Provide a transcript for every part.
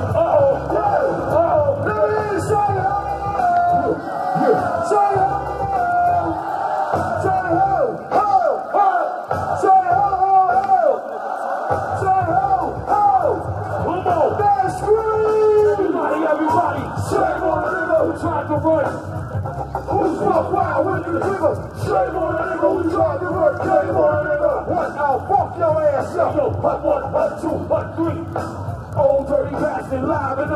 Down, put it in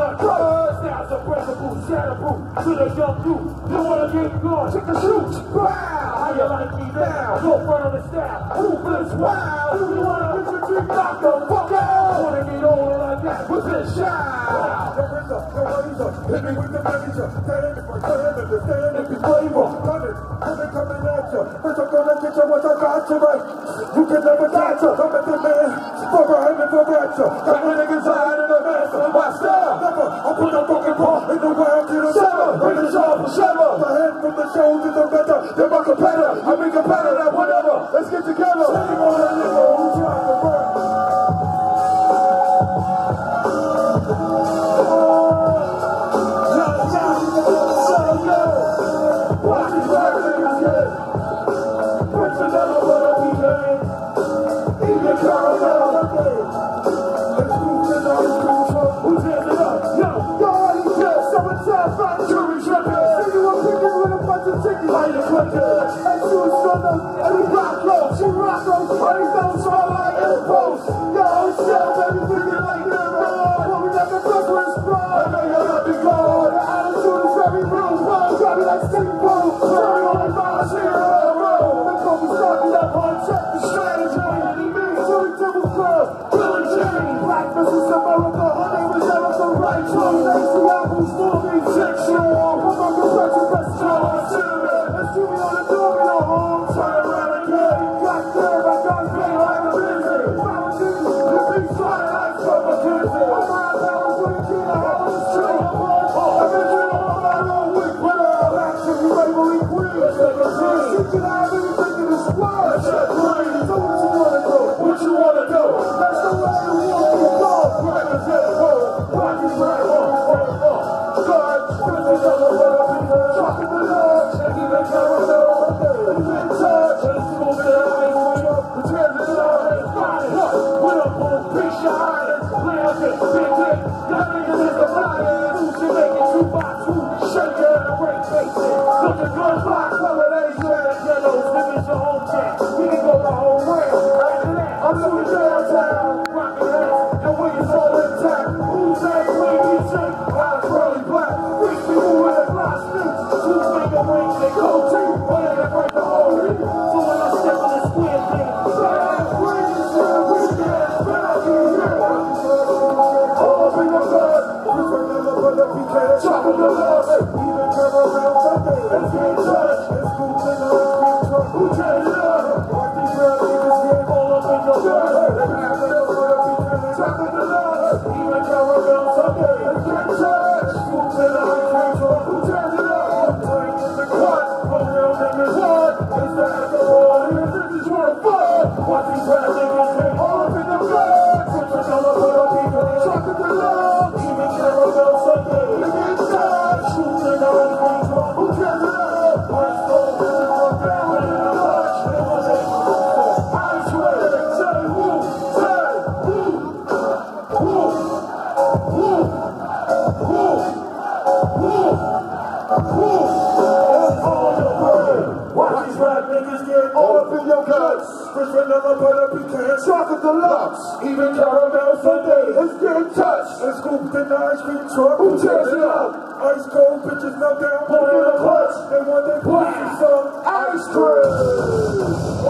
a clutch, and when they play some ice cream.